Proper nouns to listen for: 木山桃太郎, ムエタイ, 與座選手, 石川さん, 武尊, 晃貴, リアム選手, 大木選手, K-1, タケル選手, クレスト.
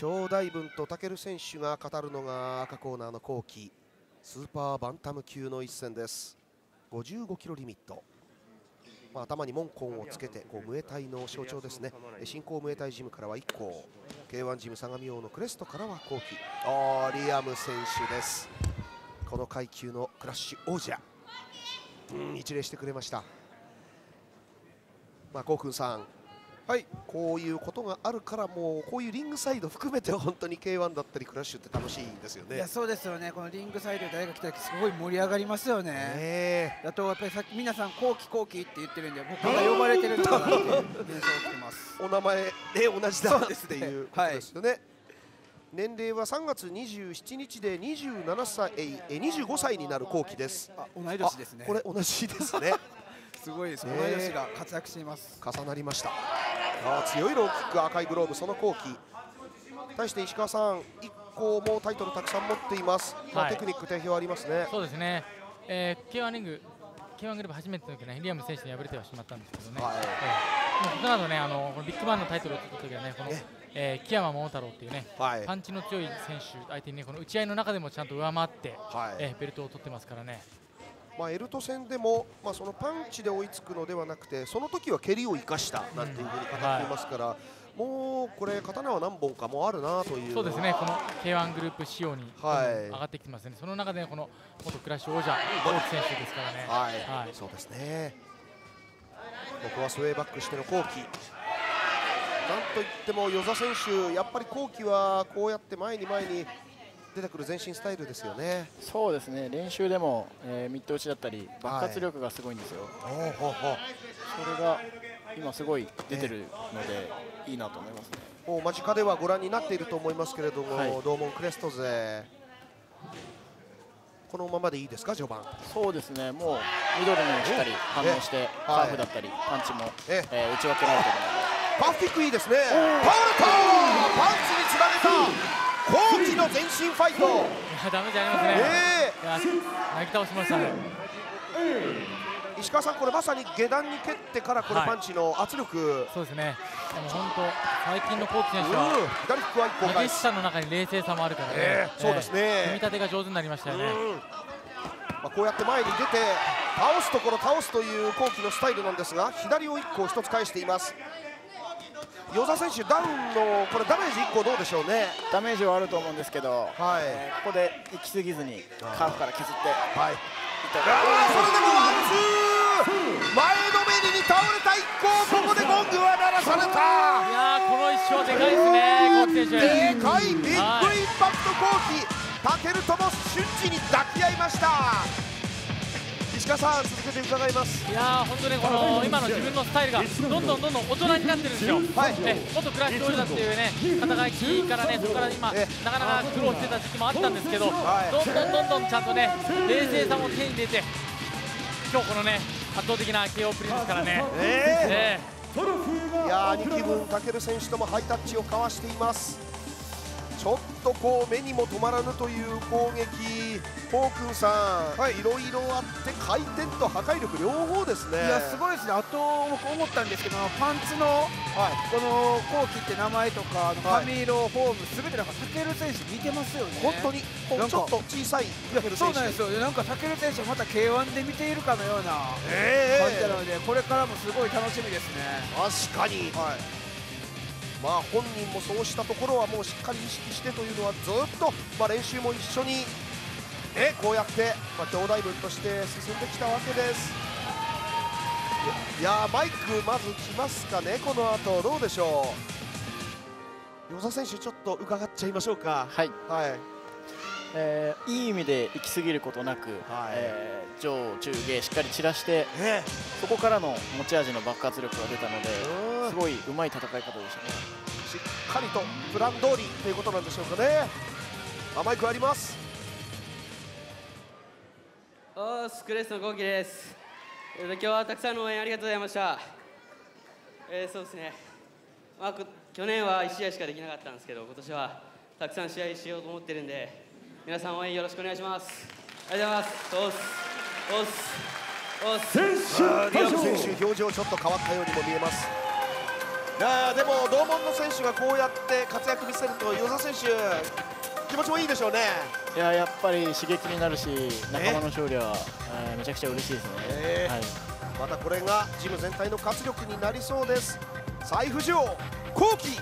兄弟分と武選手が語るのが赤コーナーの後期スーパーバンタム級の一戦です。55キロリミット、頭にモンコンをつけてムエタイの象徴ですね。新興ムエタイジムからは1校 K1 ジム相模王のクレストからは後期リアム選手です。この階級のクラッシュ王者、一礼してくれました。コウ君さん、はい、こういうことがあるからもうこういうリングサイド含めて本当に K1 だったりクラッシュって楽しいんですよね。いやそうですよね。このリングサイドで誰が来たらすごい盛り上がりますよね。あとやっぱりさっき皆さん後期後期って言ってるんで僕が呼ばれてるのかなっていう現象起きてます。お名前で同じだっていうことですよね。年齢は3月27日で25歳になる後期です。あ、同い年ですね。これ同じですね。すごいです。同い年が活躍しています。重なりました。強いローキック、赤いグローブ、その後期。対して石川さん、1個もタイトルたくさん持っています。テクニック、定評ありますね。そうですね。K1 リング、K1 グループ初めての時はね、リアム選手に敗れてはしまったんですけどね。その後ね、ビッグバンのタイトルを取った時はね、この木山桃太郎っていうね、パンチの強い選手相手にね、この打ち合いの中でもちゃんと上回って、ベルトを取ってますからね。エルト戦でも、そのパンチで追いつくのではなくてその時は蹴りを生かしたなんていうふうに語っていますから、もうこれ刀は何本かもあるなという。そうですね、この K1 グループ仕様に上がってきてますね。その中でこの元クラッシュ王者大木選手ですからね。そうですね。ここはスウェーバックしての後期。なんといっても與座選手、やっぱり後期はこうやって前に前に出てくる前進スタイルですよね。そうですね、練習でも、ミット打ちだったり爆発力がすごいんですよ。それが今すごい出てるので、いいなと思いますね。もう間近ではご覧になっていると思いますけれども、同門クレスト勢このままでいいですか、序盤。そうですね、もうミドルにしっかり反応して、カーブだったりパンチも、打ち分けられているのでパーフィクいいですね。パウルトパンチにつなげた後期の全身ファイト。いや、ダメじゃありませんね。投げ倒しましたね。石川さん、これまさに下段に蹴ってからこのパンチの圧力。そうですね。でも本当最近の後期選手は左フックは一本返し。激しさの中に冷静さもあるからね。そうですね。組み立てが上手になりましたよね。こうやって前に出て倒すところ倒すという後期のスタイルなんですが、左を一個一つ返しています。与座選手、ダウンのこれダメージ1個どうでしょうね。ダメージはあると思うんですけど、ここで行き過ぎずにカーフから削って、それでもワンツー、前のめりに倒れた1個、ここでゴングは鳴らされた。いやー、この1勝でかいですね。でかいビッグインパクト後期、タケルとも瞬時に抱き合いました。石川さん、続けて伺います。いやー、本当ね、この今の自分のスタイルがどんどん大人になってるんですよ。元クラッシュ王者っていうね、戦い期からね、そこから今なかなか苦労してた時期もあったんですけど、どんどんちゃんとね、冷静さも手に出て、今日このね、圧倒的な KO プレーですからね。いやー、2期分タケル選手ともハイタッチを交わしています。ちょっとこう目にも止まらぬという攻撃。コウ君さん、いろいろあって回転と破壊力両方ですね。いや、すごいですね。あと僕思ったんですけど、パンツのこのコウキって名前とか髪色、フォームすべてなんかタケル選手似てますよね。本当にちょっと小さいタケル選手。そうなんですよ。なんかタケル選手また K1 で見ているかのような感じなので、これからもすごい楽しみですね。確かに。本人もそうしたところはもうしっかり意識してというのはずっと、練習も一緒に、こうやって、兄弟分として進んできたわけです。いやー、マイクまず来ますかね、この後どうでしょう。与座選手、ちょっと伺っちゃいましょうか。いい意味で行き過ぎることなく、上、中、下しっかり散らして、そこからの持ち味の爆発力が出たので、すごいうまい戦い方でしたね。しっかりとプラン通りということなんでしょうかね。マイクあります。おーす、クレスト後期です。今日はたくさんの応援ありがとうございました。そうですね、去年は1試合しかできなかったんですけど、今年はたくさん試合しようと思ってるんで、皆さん応援よろしくお願いします。ありがとうございます。リアム選手、表情ちょっと変わったようにも見えます。でも同門の選手がこうやって活躍見せると、与座選手気持ちもいいでしょうね。いや、やっぱり刺激になるし、仲間の勝利はめちゃくちゃ嬉しいですね。またこれがチーム全体の活力になりそうです。再浮上、後期